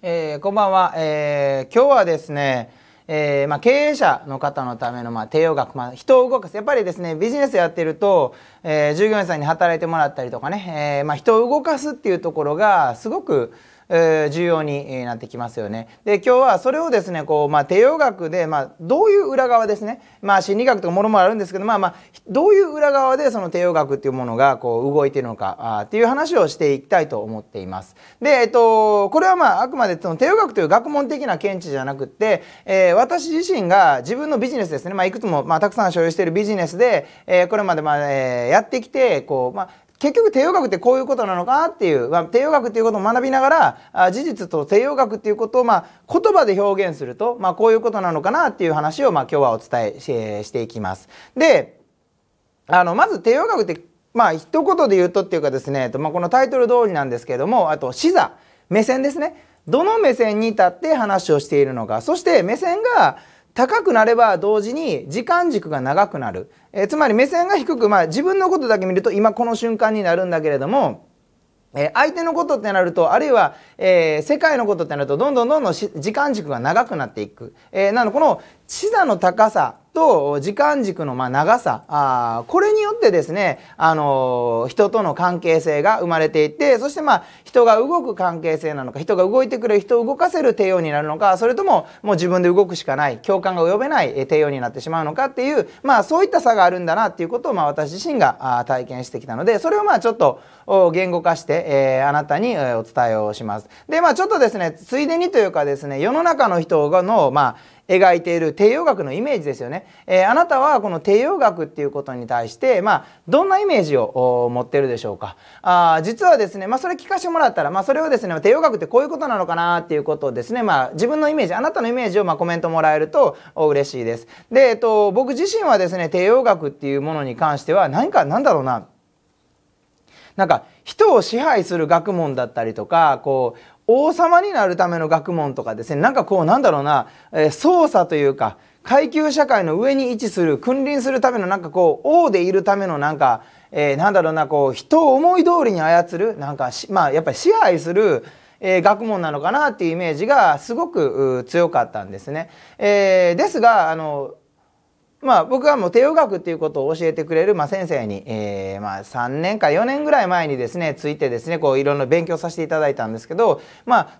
こんばんは。今日はですね、経営者の方のための帝王学、人を動かす、やっぱりですねビジネスやってると、従業員さんに働いてもらったりとかね、人を動かすっていうところがすごく重要になってきますよね。で今日はそれをですねこう、帝王学で、どういう裏側ですね、心理学とかもろもろあるんですけど、どういう裏側でその帝王学っていうものがこう動いているのかっていう話をしていきたいと思っています。で、これはあくまでその帝王学という学問的な見地じゃなくって、私自身が自分のビジネスですね、いくつも、たくさん所有しているビジネスで、これまでやってきてこう、結局帝王学ってこういうことなのかなっていう、帝王学っていうことを学びながら事実と帝王学っていうことを言葉で表現すると、こういうことなのかなっていう話を今日はお伝えしていきます。で、まず帝王学って一言で言うとっていうかですね、このタイトル通りなんですけども、あと視座、目線ですね、どの目線に立って話をしているのか、そして目線が高くなれば同時に時間軸が長くなる、つまり目線が低く、自分のことだけ見ると今この瞬間になるんだけれども、相手のことってなると、あるいは、世界のことってなるとどんどん時間軸が長くなっていく、なのでこの視座の高さと時間軸の長さ、これによってですね、人との関係性が生まれていって、そして人が動く関係性なのか、人が動いてくれる、人を動かせる帝王になるのか、それとももう自分で動くしかない、共感が及べない帝王になってしまうのかっていう、そういった差があるんだなっていうことを私自身が体験してきたので、それをちょっと言語化して、あなたにお伝えをします。で、ちょっとですね、ついでにというかですね、世の中の人の描いている帝王学のイメージですよね。あなたはこの帝王学っていうことに対して、どんなイメージを持ってるでしょうか。実はですね、それ聞かせてもらったら、それをですね、帝王学ってこういうことなのかなっていうことをですね、自分のイメージ、あなたのイメージをコメントもらえると嬉しいです。で、僕自身はですね、帝王学っていうものに関しては、人を支配する学問だったりとか、王様になるための学問とかですね、操作というか、階級社会の上に位置する、君臨するための王でいるための人を思い通りに操る、やっぱり支配する学問なのかなっていうイメージがすごく強かったんですね。ですが僕は帝王学っていうことを教えてくれる先生に、3年か4年ぐらい前にですねついてですねいろいろ勉強させていただいたんですけど、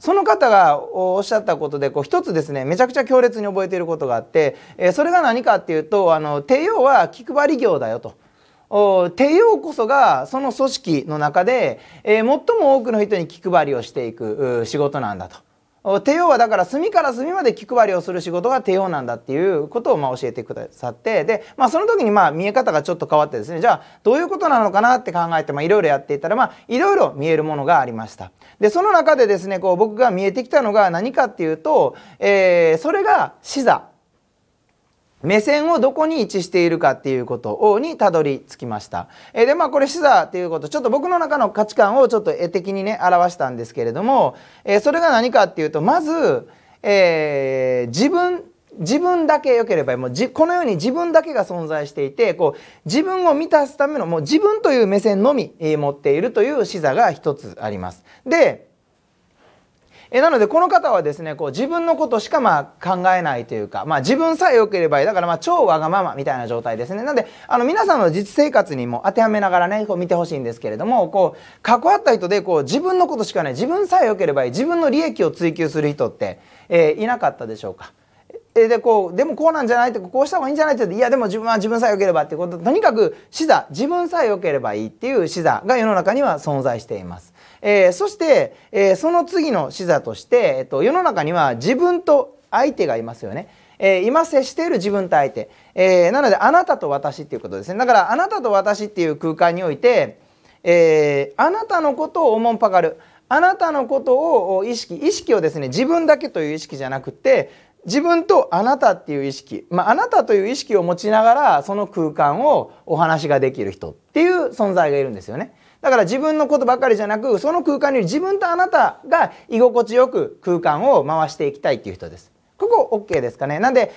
その方がおっしゃったことで一つですねめちゃくちゃ強烈に覚えていることがあって、それが何かっていうと帝王は気配り業だよと。帝王こそがその組織の中で、最も多くの人に気配りをしていく仕事なんだと。帝王はだから隅から隅まで気配りをする仕事が帝王なんだっていうことを教えてくださって、で、その時に見え方がちょっと変わってですね、じゃあどういうことなのかなって考えていろいろやっていたらいろいろ見えるものがありました。でその中でですね僕が見えてきたのが何かっていうと、それが視座。目線をどこに位置しているかっていうことにたどり着きました。でこれ視座っていうこと、ちょっと僕の中の価値観をちょっと絵的にね表したんですけれども、それが何かっていうと、まず、自分だけ良ければもうこのように自分だけが存在していて、自分を満たすためのもう自分という目線のみ持っているという視座が一つあります。でなのでこの方はですね自分のことしか考えないというか、自分さえ良ければいい、だから超わがままみたいな状態ですね。なので皆さんの実生活にも当てはめながらね見てほしいんですけれども、関わった人で自分のことしかない、自分さえ良ければいい、自分の利益を追求する人って、いなかったでしょうか。でもこうなんじゃないって、こうした方がいいんじゃないって、いやでも自分は自分さえ良ければっていうこと、とにかく視座、自分さえ良ければいいっていう視座が世の中には存在しています。そして、その次の視座として、世の中には自分と相手がいますよね。今接している自分と相手、なのであなたと私っていうことですね。だからあなたと私っていう空間において、あなたのことをおもんぱかる、あなたのことを意識をですね自分だけという意識じゃなくて、自分とあなたっていう意識、あなたという意識を持ちながらその空間をお話ができる人っていう存在がいるんですよね。だから自分のことばかりじゃなく、その空間に自分とあなたが居心地よく空間を回していきたいっていう人です。ここ OK ですかね。なんで、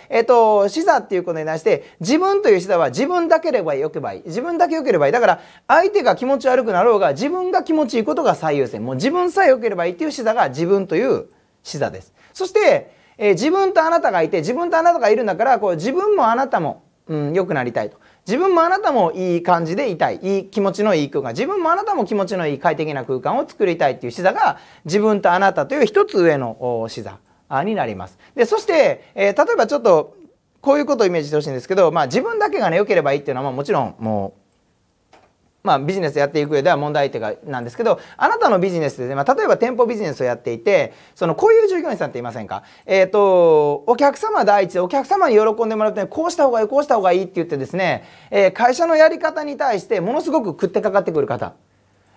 視座っていうことに対して、自分という視座は自分だければよければいい。自分だけよければいい。だから、相手が気持ち悪くなろうが、自分が気持ちいいことが最優先。もう自分さえよければいいっていう視座が自分という視座です。そして、自分とあなたがいて、自分とあなたがいるんだから、こう自分もあなたも、良くなりたいと。自分もあなたもいい感じでいたい。いい気持ちのいい空間。自分もあなたも気持ちのいい快適な空間を作りたいっていう視座が、自分とあなたという一つ上の視座になります。で、そして、例えばちょっと、こういうことをイメージしてほしいんですけど、まあ自分だけがね、良ければいいっていうのは、もちろんもう、まあビジネスやっていく上では問題点なんですけど、あなたのビジネスで、まあ、例えば店舗ビジネスをやっていて、こういう従業員さんっていませんか？お客様第一でお客様に喜んでもらうためにこうした方がいい、こうした方がいいって言ってですね、会社のやり方に対してものすごく食ってかかってくる方。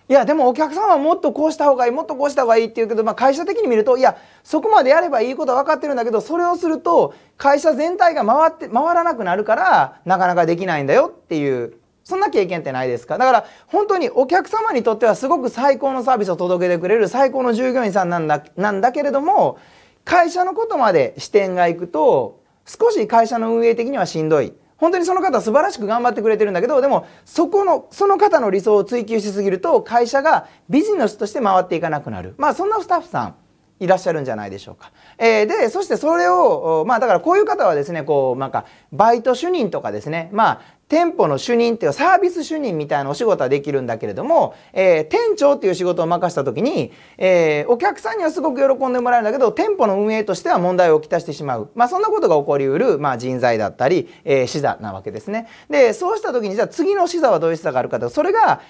いや、でもお客様はもっとこうした方がいい、もっとこうした方がいいって言うけど、まあ会社的に見ると、いや、そこまでやればいいことは分かってるんだけど、それをすると会社全体が回らなくなるから、なかなかできないんだよっていう。そんな経験ってないですか？だから本当にお客様にとってはすごく最高のサービスを届けてくれる最高の従業員さんなんだけれども、会社のことまで視点がいくと少し会社の運営的にはしんどい。本当にその方素晴らしく頑張ってくれてるんだけど、でもその方の理想を追求しすぎると会社がビジネスとして回っていかなくなる。まあそんなスタッフさんいらっしゃるんじゃないでしょうか。で、そしてそれを、まあだからこういう方はですね、こう、なんか、バイト主任とかですね、まあ、店舗の主任っていうサービス主任みたいなお仕事はできるんだけれども、店長っていう仕事を任した時に、お客さんにはすごく喜んでもらえるんだけど、店舗の運営としては問題をきたしてしまう。まあそんなことが起こりうる、まあ人材だったり、視座なわけですね。で、そうした時に、じゃあ次の視座はどういう視座があるかと、それが、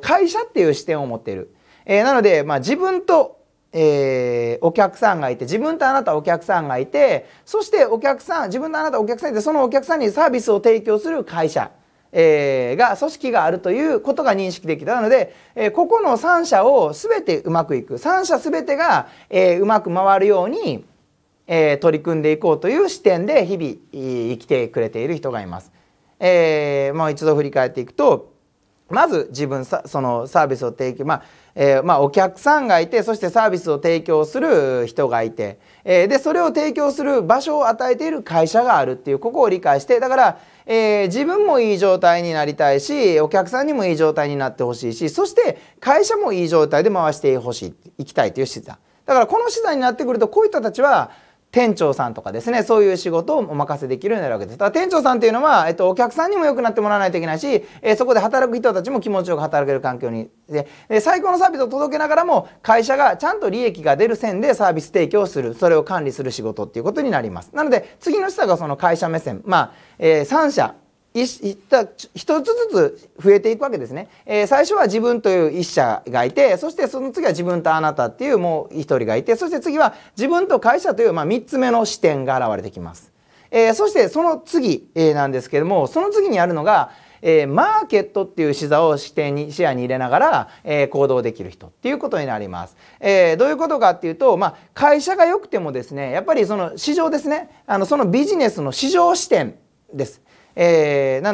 会社っていう視点を持っている。なので、まあ自分と、お客さんがいて、自分とあなたお客さんがいて、そしてお客さん、自分とあなたお客さんがいて、そのお客さんにサービスを提供する会社、組織があるということが認識できたので、ここの3社を全てうまくいく、3社全てが、うまく回るように、取り組んでいこうという視点で日々生きてくれている人がいます。もう一度振り返っていくと、まず自分、そのサービスを提供、お客さんがいて、そしてサービスを提供する人がいて、で、それを提供する場所を与えている会社があるっていう、ここを理解して、だから、自分もいい状態になりたいし、お客さんにもいい状態になってほしいし、そして会社もいい状態で回してほしい、行きたいという視座。だからこの視座になってくると、こういう人たちは、店長さんとかですね、そういう仕事をお任せできるようになるわけです。だから店長さんというのは、お客さんにも良くなってもらわないといけないし、そこで働く人たちも気持ちよく働ける環境に、最高のサービスを届けながらも、会社がちゃんと利益が出る線でサービス提供する、それを管理する仕事っていうことになります。なので、次の下がその会社目線。3社。一つずつ増えていくわけですね。最初は自分という一社がいて、そしてその次は自分とあなたっていうもう一人がいて、そして次は自分と会社という、3つ目の視点が現れてきます。そしてその次なんですけれども、その次にあるのが、マーケットっていう視座を視野に入れながら、行動できる人っていうことになります。どういうことかっていうと、会社が良くてもですね、やっぱりその市場ですね、そのビジネスの市場視点です。な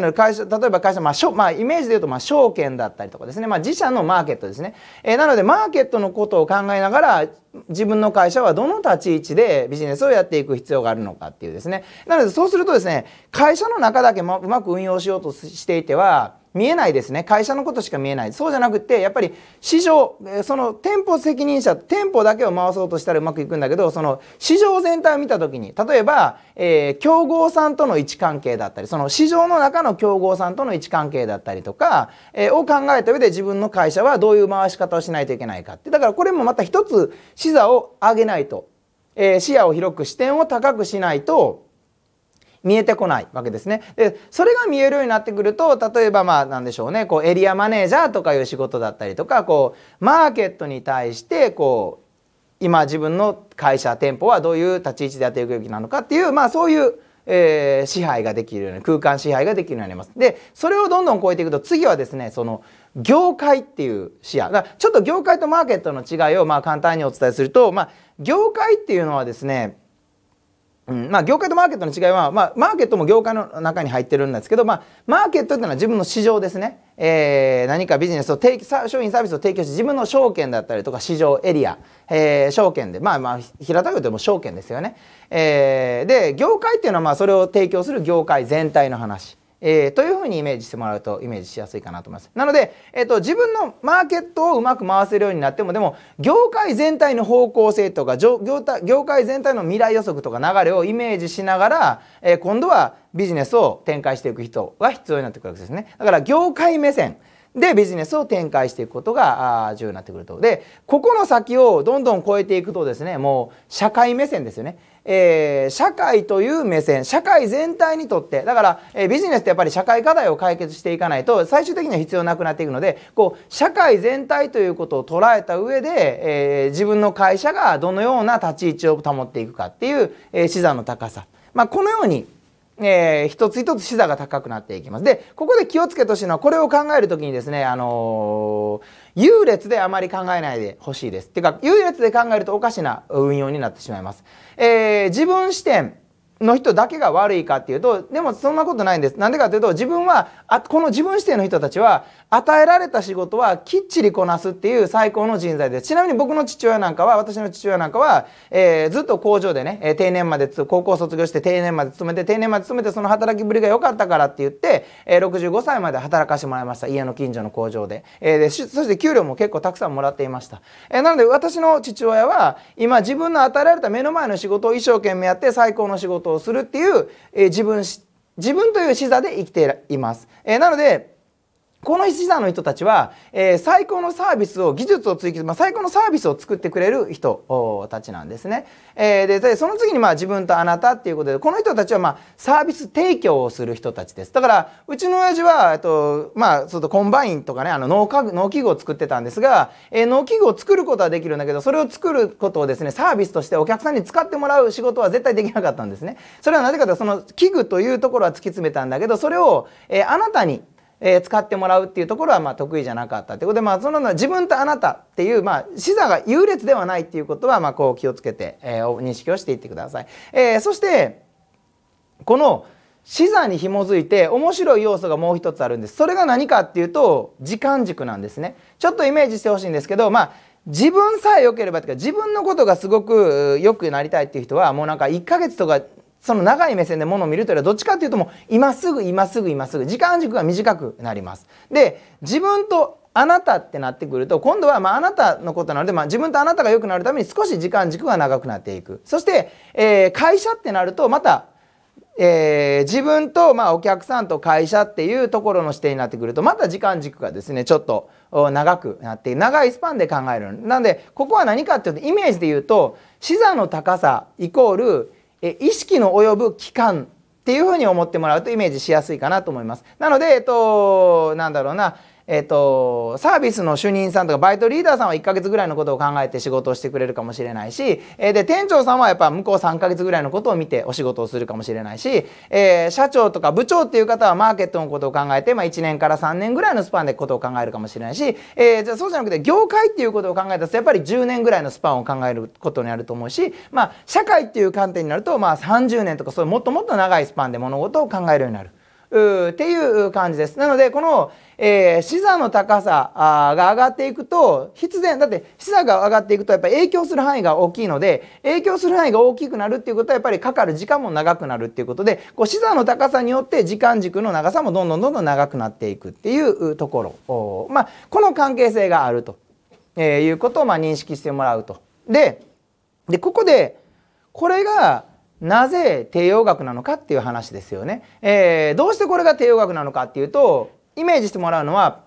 ので例えば会社、イメージで言うと、証券だったりとかですね、自社のマーケットですね。なので、マーケットのことを考えながら、自分の会社はどの立ち位置でビジネスをやっていく必要があるのかっていうですね。なので、そうするとですね、会社の中だけうまく運用しようとしていては、見えないですね。会社のことしか見えない。そうじゃなくて、やっぱり市場、その店舗責任者、店舗だけを回そうとしたらうまくいくんだけど、その市場全体を見たときに、例えば、競合さんとの位置関係だったり、その市場の中の競合さんとの位置関係だったりとか、を考えた上で自分の会社はどういう回し方をしないといけないかって。だからこれもまた一つ視座を上げないと、視野を広く視点を高くしないと、見えてこないわけですね。で、それが見えるようになってくると、例えばなんでしょうね、エリアマネージャーとかいう仕事だったりとか、マーケットに対して、今自分の会社、店舗はどういう立ち位置でやっていくべきなのかっていう、そういう、支配ができるように、空間支配ができるようになります。で、それをどんどん超えていくと、次はですね、業界っていう視野。ちょっと業界とマーケットの違いを、簡単にお伝えすると、業界っていうのはですね、業界とマーケットの違いは、マーケットも業界の中に入ってるんですけど、マーケットというのは自分の市場ですね。何かビジネスを商品サービスを提供して、自分の証券だったりとか市場エリア、証券で、平たく言うともう証券ですよね。で、業界っていうのは、それを提供する業界全体の話。というふうにイメージしてもらうとイメージしやすいかなと思います。なので、自分のマーケットをうまく回せるようになっても、でも業界全体の方向性とか業界全体の未来予測とか流れをイメージしながら、今度はビジネスを展開していく人が必要になってくるわけですね。だから業界目線でビジネスを展開していくことが重要になってくると。で、ここの先をどんどん超えていくとですね、もう社会目線ですよね。社会という目線、社会全体にとって、だから、ビジネスってやっぱり社会課題を解決していかないと最終的には必要なくなっていくので、こう社会全体ということを捉えた上で、自分の会社がどのような立ち位置を保っていくかっていう、視座の高さ、このように一つ一つ視座が高くなっていきます。で、ここで気をつけとしてのは、これを考えるときにですね、優劣であまり考えないでほしいです。っていうか、優劣で考えるとおかしな運用になってしまいます。自分視点の人だけが悪いかっていうと、でもそんなことないんです。なんでかというと、自分はこの自分視点の人たちは与えられた仕事はきっちりこなすっていう最高の人材です。ちなみに私の父親なんかは、ずっと工場でね、高校卒業して定年まで勤めて、その働きぶりが良かったからって言って、65歳まで働かしてもらいました。家の近所の工場で。そして給料も結構たくさんもらっていました。なので私の父親は今自分の与えられた目の前の仕事を一生懸命やって最高の仕事をするっていう、自分という視座で生きています。なのでこの視座の人たちは、最高のサービスを技術を追求、最高のサービスを作ってくれる人たちなんですね。でその次に自分とあなたっていうことで、この人たちはサービス提供をする人たちです。だからうちの親父はコンバインとかね、農機具を作ってたんですが、農機具を作ることはできるんだけど、それを作ることをですね、サービスとしてお客さんに使ってもらう仕事は絶対できなかったんですね。それはなぜかというと、その器具というところは突き詰めたんだけど、それを、あなたに使ってもらうっていうところは得意じゃなかったということで、その自分とあなたっていう視座が優劣ではないっていうことはこう気をつけて、認識をしていってください。そしてこの視座に紐づいて面白い要素がもう一つあるんです。それが何かっていうと時間軸なんですね。ちょっとイメージしてほしいんですけど、自分さえ良ければというか、自分のことがすごく良くなりたいっていう人はもう1ヶ月とか、その長い目線で物を見るというよりは、どっちかっていうともう今すぐ時間軸が短くなります。で、自分とあなたってなってくると、今度はあなたのことなので、自分とあなたが良くなるために少し時間軸が長くなっていく。そして、会社ってなるとまた、自分とお客さんと会社っていうところの視点になってくると、また時間軸がですねちょっと長くなって、長いスパンで考える。なのでここは何かっていうと、イメージで言うと視座の高さイコール意識の及ぶ期間っていうふうに思ってもらうとイメージしやすいかなと思います。なので、サービスの主任さんとかバイトリーダーさんは1ヶ月ぐらいのことを考えて仕事をしてくれるかもしれないし、で店長さんはやっぱ向こう3ヶ月ぐらいのことを見てお仕事をするかもしれないし、社長とか部長っていう方はマーケットのことを考えて、1年から3年ぐらいのスパンでことを考えるかもしれないし、そうじゃなくて業界っていうことを考えたとやっぱり10年ぐらいのスパンを考えることになると思うし、社会っていう観点になると30年とか、そういうもっともっと長いスパンで物事を考えるようになる。っていう感じです。なのでこの視座の高さが上がっていくと、必然だって視座が上がっていくとやっぱり影響する範囲が大きいので、影響する範囲が大きくなるっていうことはやっぱりかかる時間も長くなるっていうことで、視座の高さによって時間軸の長さもどんどん長くなっていくっていうところ、この関係性があるということを認識してもらうと。でここでこれがなぜ帝王学なのかっていう話ですよね。どうしてこれが帝王学なのかっていうと、イメージしてもらうのは、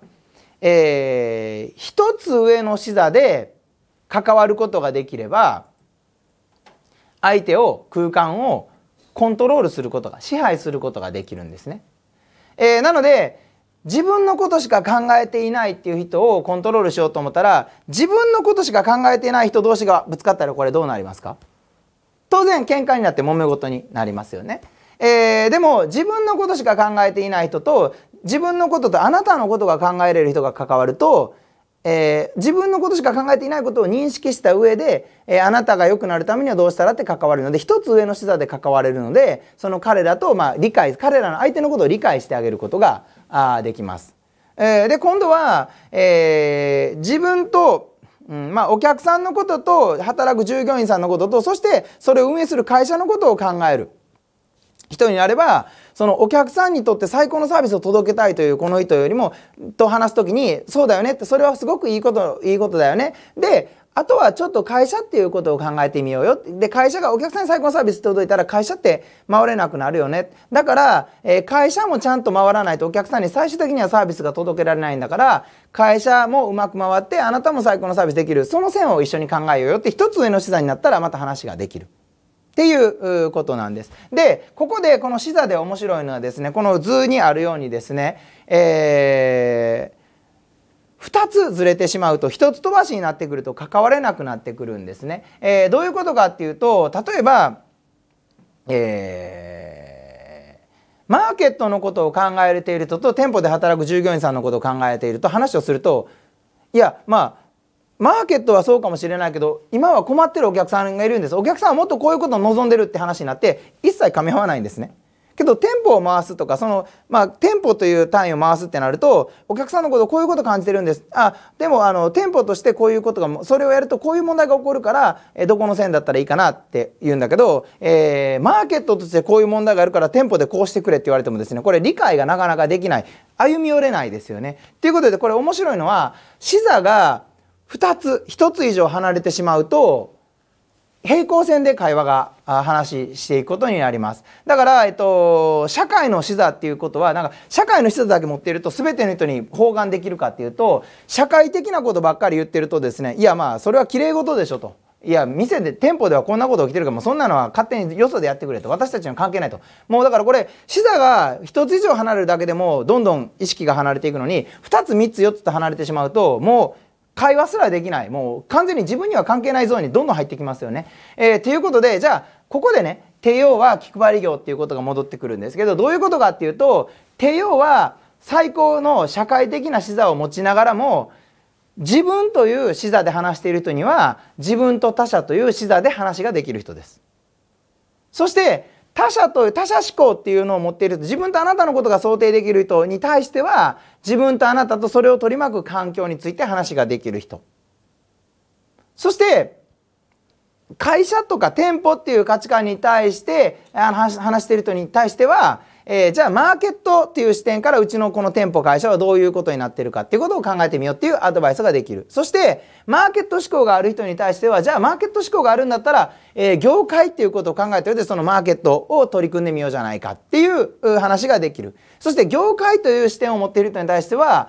一つ上の視座で関わることができれば相手を空間をコントロールすることが支配することができるんですね。なので自分のことしか考えていないっていう人をコントロールしようと思ったら、自分のことしか考えていない人同士がぶつかったらこれどうなりますか？当然喧嘩になって揉め事になりますよね。でも自分のことしか考えていない人と、自分のこととあなたのことが考えれる人が関わると、自分のことしか考えていないことを認識した上で、あなたが良くなるためにはどうしたらって関わるので、一つ上の視座で関われるので、その彼らと彼らの相手のことを理解してあげることができます。で今度は、自分とお客さんのことと働く従業員さんのことと、そしてそれを運営する会社のことを考える人になれば、そのお客さんにとって最高のサービスを届けたいというこの意図よりもと話す時に「そうだよね」ってそれはすごくいいことだよね。であとはちょっと会社っていうことを考えてみようよ。で、会社がお客さんに最高のサービス届いたら会社って回れなくなるよね。だから、会社もちゃんと回らないとお客さんに最終的にはサービスが届けられないんだから、会社もうまく回ってあなたも最高のサービスできる。その線を一緒に考えようよって一つ上の資産になったらまた話ができる。っていうことなんです。で、ここでこの視座で面白いのはですね、この図にあるようにですね、2つずれてしまうと1つ飛ばしになってくると関われなくなってくるんですね。どういうことかっていうと例えば、マーケットのことを考えていると店舗で働く従業員さんのことを考えていると話をするといやまあマーケットはそうかもしれないけど今は困ってるお客さんがいるんです。お客さんはもっとこういうことを望んでるって話になって一切かみ合わないんですね。けど店舗を回すとかその、店舗という単位を回すってなるとお客さんのことこういうこと感じてるんです。でも店舗としてこういうことがそれをやるとこういう問題が起こるからどこの線だったらいいかなって言うんだけど、マーケットとしてこういう問題があるから店舗でこうしてくれって言われてもですねこれ理解がなかなかできない歩み寄れないですよね。ということでこれ面白いのは視座が2つ1つ以上離れてしまうと。平行線で会話が話していくことになります。だから、社会の視座っていうことはなんか社会の視座だけ持っていると全ての人に包含できるかっていうと社会的なことばっかり言ってるとですねいやまあそれはきれい事でしょと。いや店で店舗ではこんなこと起きてるからもうそんなのは勝手によそでやってくれと私たちには関係ないと。もうだからこれ視座が1つ以上離れるだけでもどんどん意識が離れていくのに2つ3つ4つと離れてしまうともう会話すらできない。もう完全に自分には関係ないゾーンにどんどん入ってきますよね。ということでじゃあここでね手用は気配り業っていうことが戻ってくるんですけどどういうことかっていうと手用は最高の社会的な視座を持ちながらも自分という視座で話している人には自分と他者という視座で話ができる人です。そして他者思考っていうのを持っていると自分とあなたのことが想定できる人に対しては自分とあなたとそれを取り巻く環境について話ができる人。そして会社とか店舗っていう価値観に対して話している人に対しては、じゃあマーケットっていう視点からうちのこの店舗会社はどういうことになってるかっていうことを考えてみようっていうアドバイスができる。そしてマーケット思考がある人に対してはじゃあマーケット思考があるんだったら、業界っていうことを考えてるでそのマーケットを取り組んでみようじゃないかっていう話ができる。そして業界という視点を持っている人に対しては、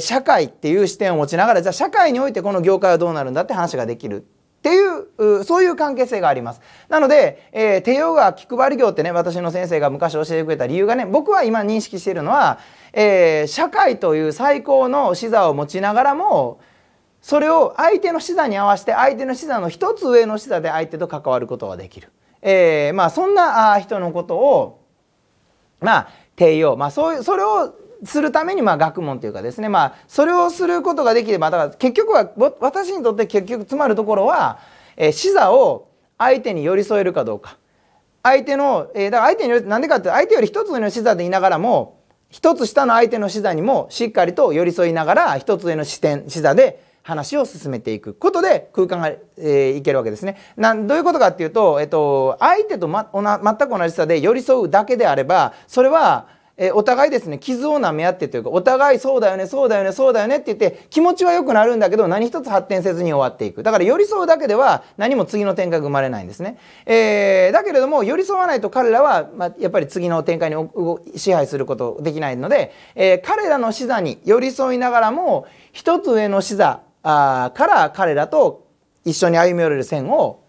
社会っていう視点を持ちながらじゃあ社会においてこの業界はどうなるんだって話ができる。っていうそういう関係性があります。なので、手用が気配り業ってね私の先生が昔教えてくれた理由がね僕は今認識しているのは、社会という最高の視座を持ちながらもそれを相手の視座に合わせて相手の視座の一つ上の視座で相手と関わることができる、そんな人のことを手用、それをするために学問というかですね、それをすることができればだから結局は私にとって結局詰まるところは視座を相手に寄り添えるかどうか相手のだから相手に何でかって相手より一つ上の視座でいながらも一つ下の相手の視座にもしっかりと寄り添いながら一つ上の視座で話を進めていくことで空間がいけるわけですね。どういうことかっていうと、相手と全く同じ視座で寄り添うだけであればそれはお互いですね傷を舐め合ってというかお互いそうだよねそうだよねそうだよねって言って気持ちは良くなるんだけど何一つ発展せずに終わっていく。だから寄り添うだけでは何も次の展開が生まれないんですね。だけれども寄り添わないと彼らは、やっぱり次の展開に支配することできないので、彼らの視座に寄り添いながらも一つ上の視座から彼らと一緒に歩み寄れる線を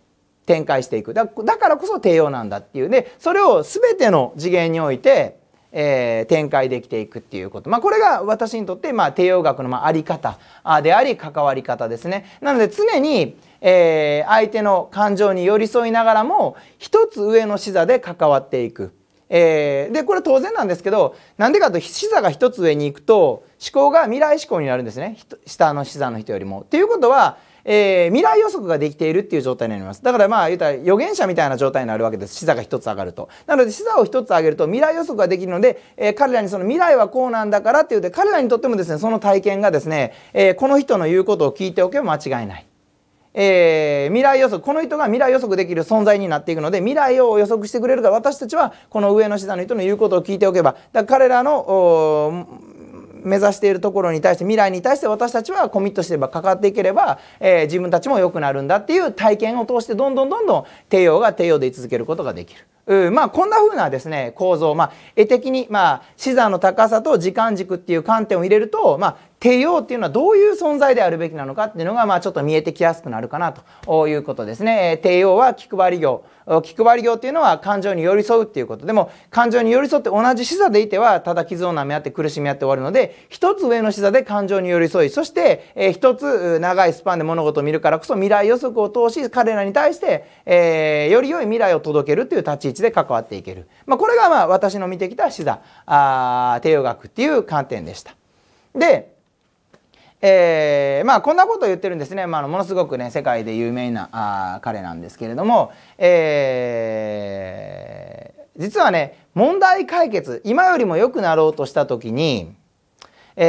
展開していく。だからこそ手用なんだっていうねそれを全ての次元において展開できていくっていうこと、これが私にとって手用学のあり方であり関わり方ですね。なので常に、相手の感情に寄り添いながらも一つ上の視座で関わっていく、でこれ当然なんですけどなんでかというと視座が一つ上に行くと思考が未来思考になるんですね下の視座の人よりも。っていうことは未来予測ができているっていう状態になります。だから言うたら予言者みたいな状態になるわけです。視座が一つ上がると。なので視座を一つ上げると未来予測ができるので、彼らにその未来はこうなんだからっていうで彼らにとってもですねその体験がですね、この人の言うことを聞いておけば間違いない。未来予測、この人が未来予測できる存在になっていくので、未来を予測してくれるから、私たちはこの上の資産の人の言うことを聞いておけば、だから彼らの目指しているところに対して、未来に対して私たちはコミットしていれば、かかっていければ、自分たちも良くなるんだっていう体験を通して、どんどん帝王が帝王で居続けることができる。まあこんな風なですね構造、まあ絵的に、まあ視座の高さと時間軸っていう観点を入れると、まあ帝王っていうのはどういう存在であるべきなのかっていうのが、まあちょっと見えてきやすくなるかなということですね。帝王は気配り業、気配り業っていうのは感情に寄り添うっていうことで、も感情に寄り添って同じ視座でいてはただ傷を舐め合って苦しみ合って終わるので、一つ上の視座で感情に寄り添い、そして一つ長いスパンで物事を見るからこそ、未来予測を通し彼らに対してより良い未来を届けるっていう立ち位置で関わっていける。まあ、これがまあ私の見てきた視座、帝王学っていう観点でした。でまあこんなことを言ってるんですね、まあ、ものすごくね世界で有名な彼なんですけれども、実はね問題解決、今よりも良くなろうとした時に、同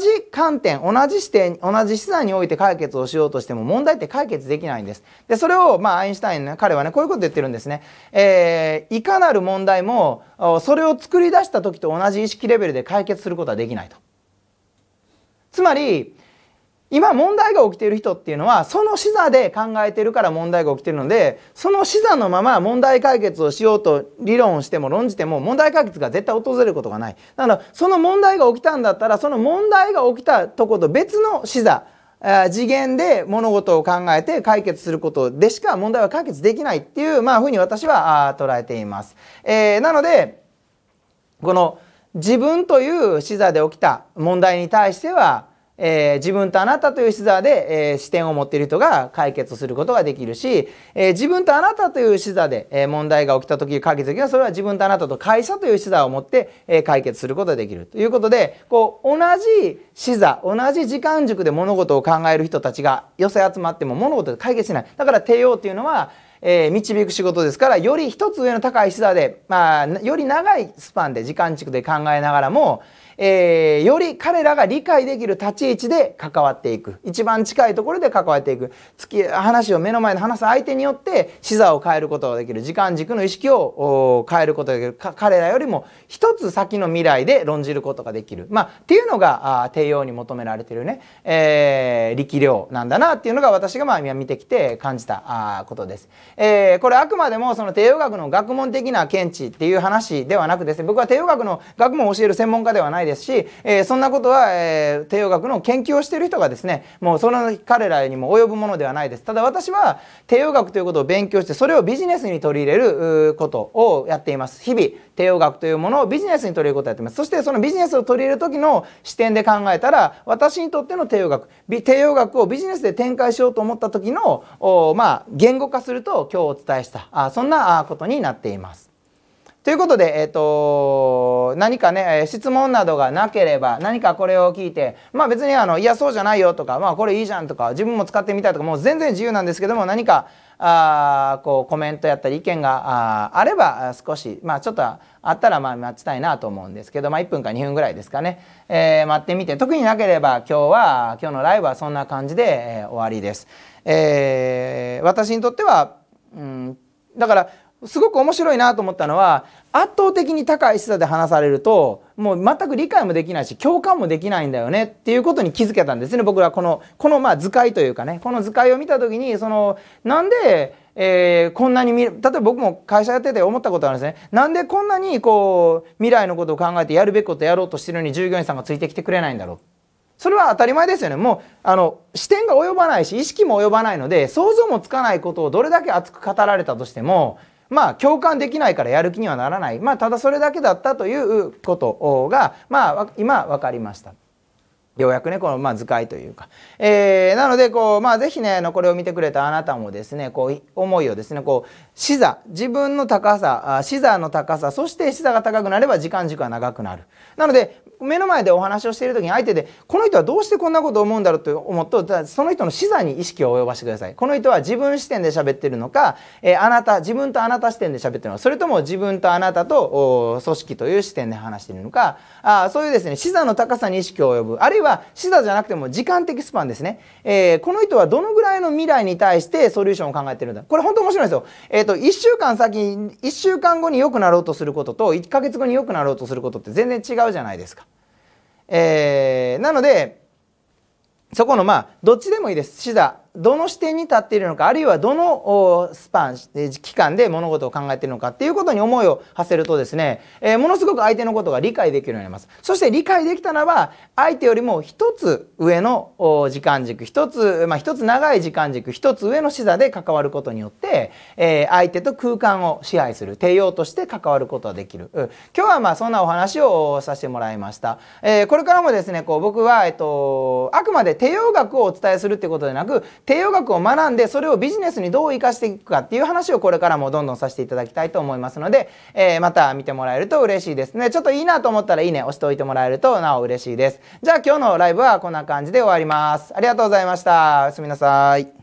じ観点、同じ視点、同じ資産において解決をしようとしても問題って解決できないんです。でそれをまあアインシュタイン、ね、彼はねこういうこと言ってるんですね。いかなる問題もそれを作り出した時と同じ意識レベルで解決することはできないと。つまり今問題が起きている人っていうのは、その視座で考えてるから問題が起きてるので、その視座のまま問題解決をしようと理論しても論じても問題解決が絶対訪れることがない。だからその問題が起きたんだったら、その問題が起きたとこと別の視座、次元で物事を考えて解決することでしか問題は解決できないっていう、まあふうに私は捉えています。なのでこの自分という視座で起きた問題に対しては、自分とあなたという視座で、視点を持っている人が解決することができるし、自分とあなたという視座で、問題が起きた時に解決できるのは、それは自分とあなたと会社という視座を持って、解決することができるということで、こう同じ視座、同じ時間軸で物事を考える人たちが寄せ集まっても物事が解決しない。だから帝王っていうのは導く仕事ですから、より一つ上の高い視座で、まあ、より長いスパンで時間軸で考えながらも、より彼らが理解できる立ち位置で関わっていく、一番近いところで関わっていく、話を目の前で話す相手によって視座を変えることができる、時間軸の意識を変えることができる、彼らよりも一つ先の未来で論じることができる、まあ、っていうのが帝王に求められてるね、力量なんだなっていうのが、私がまあ見てきて感じたことです。これあくまでもその帝王学の学問的な見地っていう話ではなくですね、僕は帝王学の学問を教える専門家ではないですし、そんなことは、帝王学の研究をしている人がですね、もうその彼らにも及ぶものではないです。ただ私は帝王学ということを勉強して、それをビジネスに取り入れることをやっています。日々帝王学というものをビジネスに取り入れることをやっています。そしてそのビジネスを取り入れる時の視点で考えたら、私にとっての帝王学、帝王学をビジネスで展開しようと思った時のまあ言語化すると、今日お伝えしたそんなことになっています。ということで、何かね質問などがなければ、何かこれを聞いて、まあ別にいやそうじゃないよとか、まあこれいいじゃんとか、自分も使ってみたいとか、もう全然自由なんですけども、何かこうコメントやったり意見があれば、少しまあちょっとあったらまあ待ちたいなと思うんですけど、まあ1分か2分ぐらいですかね、待ってみて、特になければ今日のライブはそんな感じで、終わりです。私にとってはだからすごく面白いなと思ったのは、圧倒的に高い視座で話されるともう全く理解もできないし共感もできないんだよねっていうことに気づけたんですね。僕らこのまあ図解というかね、この図解を見た時に、なんでこんなに、例えば僕も会社やってて思ったことあるんですね。なんでこんなにこう未来のことを考えてやるべきことをやろうとしてるのに従業員さんがついてきてくれないんだろう。それは当たり前ですよね。もう視点が及ばないし意識も及ばないので、想像もつかないことをどれだけ熱く語られたとしても、まあ共感できないからやる気にはならない。まあただそれだけだったということが、まあ今分かりました。ようやくね、このまあ図解というか、なのでまあ是非ね、これを見てくれたあなたもですね、思いをですね、視座、自分の高さ、視座の高さ、そして視座が高くなれば時間軸が長くなる。なので目の前でお話をしている時に相手でこの人はどうしてこんなことを思うんだろうと思うと、その人の視座に意識を及ばしてください。この人は自分視点で喋ってるのか、自分とあなた視点で喋ってるのか、それとも自分とあなたと組織という視点で話しているのか、そういうですね、視座の高さに意識を及ぶ、あるいは視座じゃなくても時間的スパンですね、この人はどのぐらいの未来に対してソリューションを考えてるんだ。これ本当面白いんですよ。1週間先、1週間後に良くなろうとすることと1ヶ月後に良くなろうとすることって全然違うじゃないですか。なのでそこのどっちでもいいです。視座、どの視点に立っているのか、あるいはどのスパン期間で物事を考えているのかっていうことに思いを馳せるとですね、ものすごく相手のことが理解できるようになります。そして理解できたならば相手よりも一つ上の時間軸、一つ長い時間軸、一つ上の視座で関わることによって、相手と空間を支配する帝王として関わることができる。今日はそんなお話をさせてもらいました。これからもですね、僕は、あくまで帝王学をお伝えするってことでなく、帝王学を学んでそれをビジネスにどう生かしていくかっていう話をこれからもどんどんさせていただきたいと思いますので、また見てもらえると嬉しいですね。ちょっといいなと思ったらいいね押しておいてもらえるとなお嬉しいです。じゃあ今日のライブはこんな感じで終わります。ありがとうございました。おやすみなさい。